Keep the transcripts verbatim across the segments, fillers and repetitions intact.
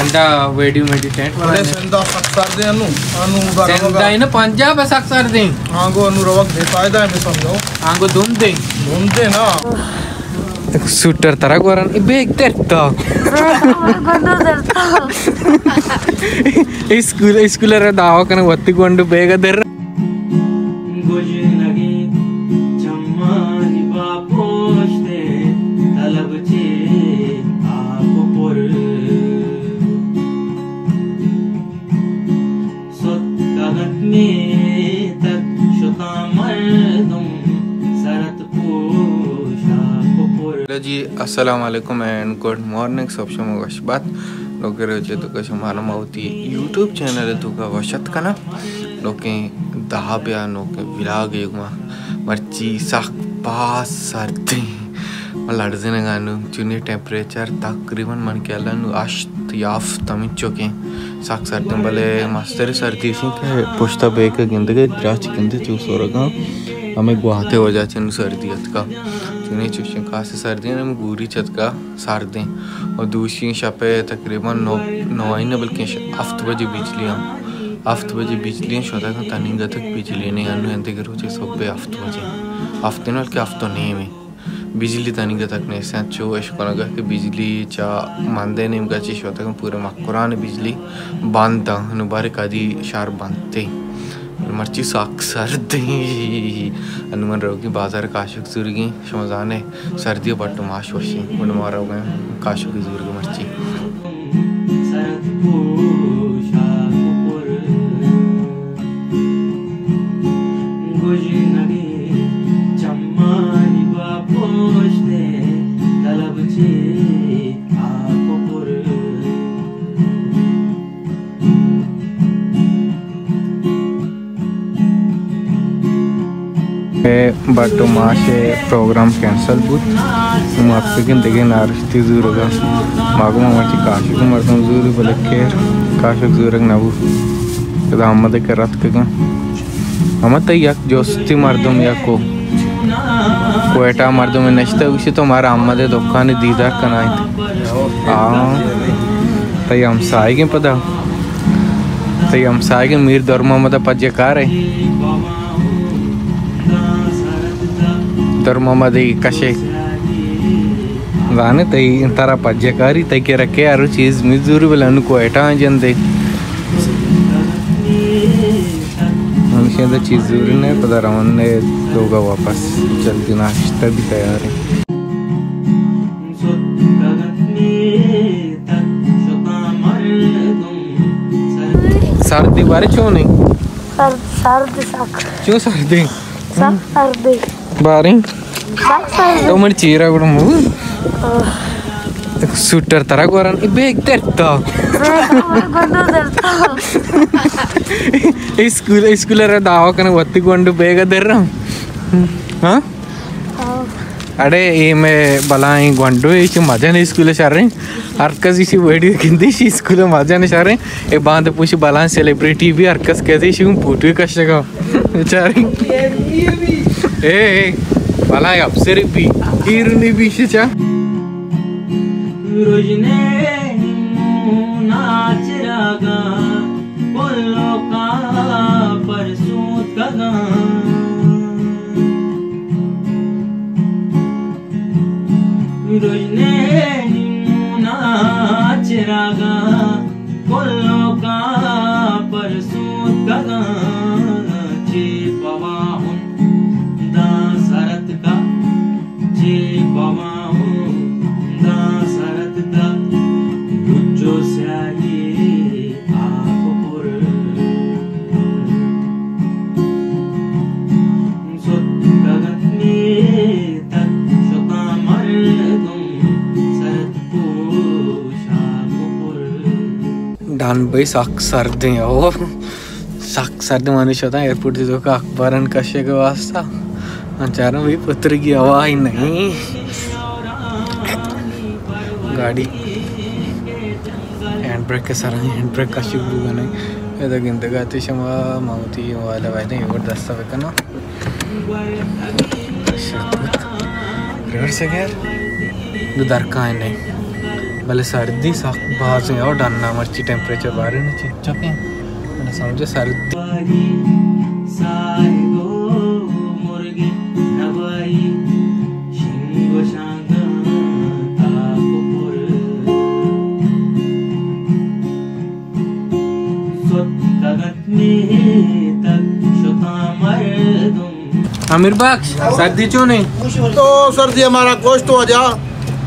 Santa video मेडिटेंट वाला सेंटा सक्षर दे अनु अनु सेंटा इन पंजाब सक्षर दे आंगो अनु रवक दे फायदा है समझो आंगो धूम दे धूम दे ना शूटर तरह गोरन बेग देता गोंदो देता स्कूल स्कूलर दावा कन ಒತ್ತಿಕೊಂಡು ಬೇಗ ದೇರ जी अस्सलाम वालेकुम एंड गुड मॉर्निंग सब शमोगा शबात लोके रोजे तो कश मालूम होती यूट्यूब चैनल तो का वशत कना लोके दहा ब्या नोके व्लॉग युगमा मर्ची साख पास सर्दी मलाड़ जने गानु चुनी टेंपरेचर तकरीबन मन के अलन आश्त याफ तमिन चोके साख सर्दी भले मास्टर सर्दी से के पुष्टा बेक गंदे द्राच गंदे चूस हो रखा हमें गुहाते हो जाचन सर्दी का चुने चुशन का से सर्दी में गूरी छत का सारदे और दूसरी शपे तकरीबन नौ नौ आईने बल्कि हफ्त बजे बिजलियाँ हफ्त बजे बिजलियाँ शोधा का तनिंगा तक बिजली नहीं आने अंधे के रोजे सब बे हफ्त बजे हफ्ते ना के हफ्तों नहीं में बिजली तनिंगा तक नहीं से अच्छो ऐश कोना कि बिजली चा मानदे नहीं का चीज होता का पूरे मकुरान बिजली बांधता नुबारे कादी शार बांधते मर्ची साख सर्दी अनुमान रोगी बाजार काशुक जुर्गी शमजाने सर्दी पट्टू माश वशी उन मारा गए काशुक जुर्गी मर्ची बट माशे प्रोग्राम कैंसल बुत तुम आपसे किन देखे नारस्ती जूर होगा मागू माची काशु को मरतम जूर बोले के काशु जूरक ना बु कदा हम मत के रात के हम तो यक जोस्ती मरदम या को कोटा मरदम में नश्ता उसी तो हमारा हम मत दुकान दीदार कनाई आ तय हम साई के पता तय हम साई के मीर दरमा मत पजे कार है धर्म कशे जाने तई तारा पज्जकारी तई के रखे यार चीज मिजूरी वाले उनको ऐटा जन दे मनुष्य तो चीज जरूरी नहीं पता रमन ने लोगा वापस जल्दी नाश्ता भी तैयार है सर्दी बारे क्यों नहीं सर सर्दी साख क्यों सर्दी साख सर्दी बारी तो मर चीरा गुड़ मुँह सूटर तरह गोरन बेग देता गोंदो देता स्कूल स्कूलर दावा कने ಒತ್ತಿಕೊಂಡು ಬೇಗ ದೇರ हां अरे ये मैं बलाई गोंडो इच मजा ने स्कूल शारे हरकस इसी वीडियो किंदी सी स्कूल मजा ने शारे ए बांध पुश बलाई सेलिब्रिटी भी हरकस कैसे सी फोटो कशगा बेचारी ए भला अब सिर भी गिरनी भी छचा रोजने नाच रागा बोलो का परसू गगा रोजने नाच रागा बोलो का परसू गगा जी बाबा डान भाई साख सर्दी हो साख सर्दी मनुष्य होता है एयरपोर्ट से तो का अखबारन कशे के वास्ता चारों भी पुत्र की हवा ही नहीं गाड़ी हैंड ब्रेक के सारा हैंड ब्रेक का शुभ बने ये तो गिंदगाती शमा माउती वाला वाले ये और दस्ता बेकना शक्ति रेड से क्या दुधार काहे नहीं भले सर्दी बाहर से और डालना मर्ची टेम्परेचर बाहर चुके मैंने समझे सर्दी आमिर बख्श सर्दी क्यों नहीं तो सर्दी हमारा गोश्त तो हो जा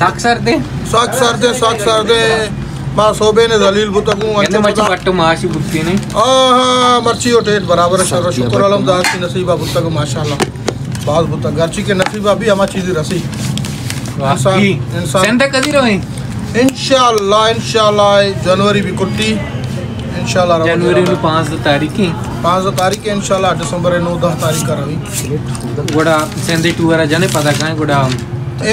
साख सर्दे साख सर्दे साख सर्दे मां सोबे ने जलील बुतकू अच्छे मर्ची पट्टो माशी बुत्ती ने आ हां मर्ची और टेट बराबर है शुक्र अलमदार की नसीबा बुतकू माशाल्लाह बाज बुतक गर्ची के नसीबा भी हमारी चीज रसी वाकई इंसान सेंटा कदी रहे इंशाल्लाह इंशाल्लाह जनवरी भी कुट्टी इंशाल्लाह जनवरी में पाँच तारीख की पाँच तारीख के इंशाल्लाह दिसंबर नौ दस तारीख का रही गोड़ा सेंदे टूरा जाने पता कहां गोड़ा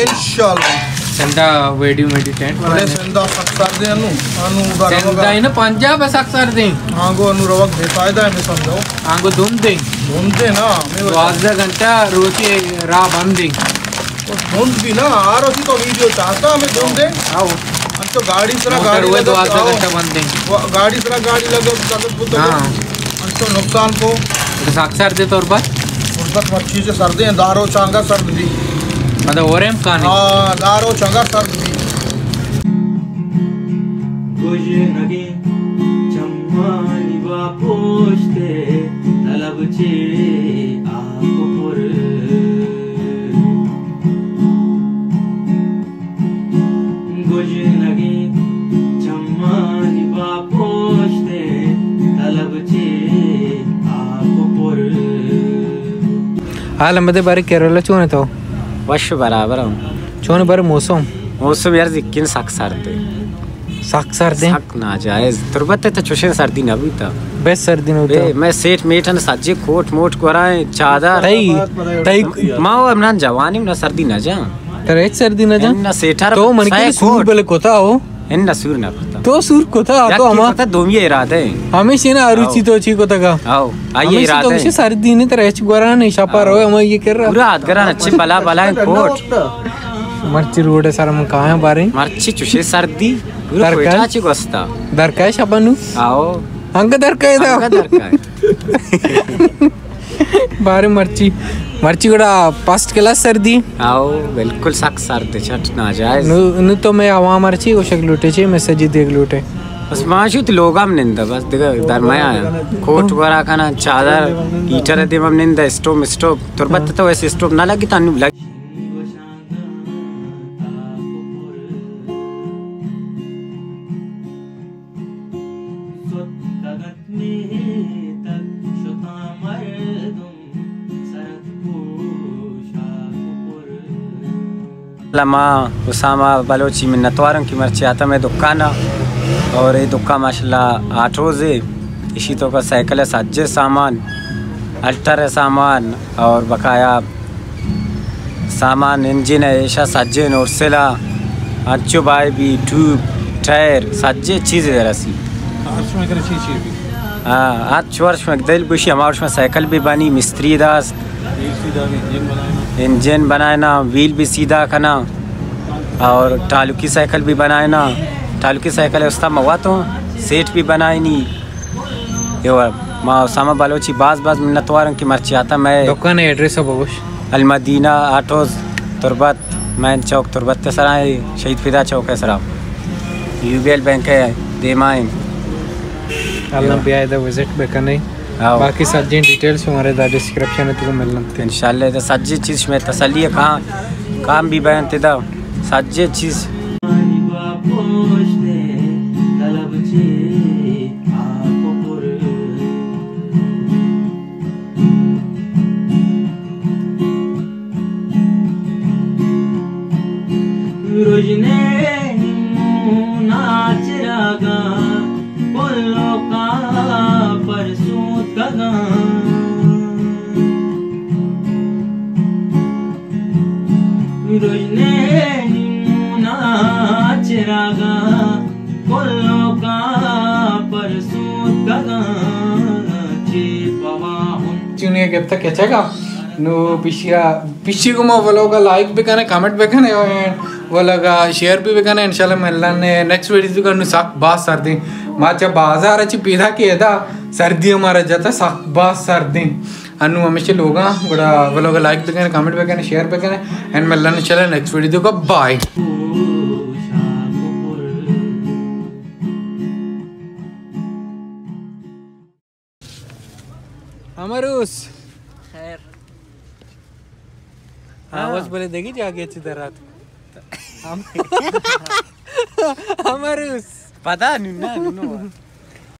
इंशाल्लाह सेंदा वीडियो मेडिटेंट वाले सेंदा अक्सर दे अनु अनु सेंदा इन पंजाब बस अक्सर दे आंगो अनु रवक बेफायदा है मैं समझो आंगो धूम दे धूम दे ना मैं बारह घंटा रोज रा बंद दे तो धूम भी ना आरो की तो वीडियो चाहता मैं धूम दे आओ हम तो गाड़ी से गाड़ी हुए बारह घंटा बंद दे गाड़ी से गाड़ी लगे तो हां तो नुकसान को साक्षर दे तुरबत तुरबत मच्छी से सर्दी है दारो चांगा सर्द भी मतलब हो रहे हैं कहानी हां दारो चांगा सर्द भी गोजे नगे चम्मानी वापोस्ते तलब चे आको पर गोजे नगे चम्मानी वापोस्ते तलब चे हाल मदे बारे केरला चोने तो वश बराबर हम चोने बारे मौसम मौसम यार जिकिन साख सर्दी साख सर्दी साख ना जायज तुरबत तो चुशे सर्दी ना भी था बे सर्दी ना बे मैं सेठ मेठन साजे कोट मोट कोराए चादर तई तई मां अब ना जवानी ना सर्दी ना जा तरे सर्दी ना जा ना सेठार तो मन के सूर बल कोता हो इन ना सूर ना कोता तो सूर कोता तो हम तो दोमिया इरादा है हमेशा ना अरुचि तो अच्छी कोता का आओ आई इरादा है सर्दी ने तो रेच गोरा नहीं छापा रहो हम ये कर रहा पूरा हाथ गरन अच्छे भला भला कोट मर्ची रोड है सारा हम कहां है बारे मर्ची चुशे सर्दी पूरा कोटा ची गोस्ता दरकाय छापानु आओ अंग दरकाय दा अंग दरकाय बारे मर्ची मर्ची गोड़ा पास्ट क्लास सर्दी आओ बिल्कुल साख सर्दी छट ना जाए नु तो मैं आवा मर्ची को शक्लोटे छे मैसेज देख लोटे बस माशू तो लोग हम निंदा बस देखा दरमाया कोट वगैरह खाना चादर हीटर है देव हम निंदा स्टोव स्टोव तुरबत तो वैसे स्टोव ना लगी तो लग लमा उसामा बलोची में नतवारों की मर्ची आता मैं दुकाना और ये दुक्का माशाल्लाह आठ रोज़े इसी तो का साइकिल है साजे सामान अल्टर है सामान और बकाया सामान इंजन है ऐसा साजे नोरसेला अच्छो भाई भी ट्यूब टायर साजे चीज़ है रसी हाँ आज वर्ष में दिल बुशी हमारे में साइकिल भी बनी मिस्त्री दास इंजन बनाना व्हील भी सीधा खाना और टालू की साइकिल भी बनाना चालू की साइकिल है उसका मवा तो सेठ भी बनाए नहीं ये माँ उसामा बलोची बाज बाज मिन्नतवार की मर्ची आता मैं दुकान है एड्रेस है बबूश अलमदीना आटोज तुरबत मैन चौक तुरबत सराय शहीद फिदा चौक है सराब यू बी एल बैंक है देमाइन आप भी आए थे विजिट भी करने बाकी सज्जी डिटेल्स हमारे डिस्क्रिप्शन में तुमको मिल लगते हैं इंशाल्लाह तो सज्जी चीज़ में तसली है कहाँ काम भी बनते था सज्जी चीज़ चुनिए कब तक अच्छा का नो पिछिया पिछी को मैं बोलोगा लाइक भी करना कमेंट भी करना वो लगा शेयर भी बेगा इंशाल्लाह मिलने नेक्स्ट वीडियो का साख बात सर्दी माचा बाजार अच्छी पीधा के था सर्दी हमारा जाता साख बात सर्दी अनु हमेशा लोग बड़ा वो लोग लाइक पे कमेंट पे शेयर पे एंड मिलने चले नेक्स्ट वीडियो का बाय। अमरूस खैर आवाज बोले देखी जाके अच्छी तरह अमरूस पता नहीं ना।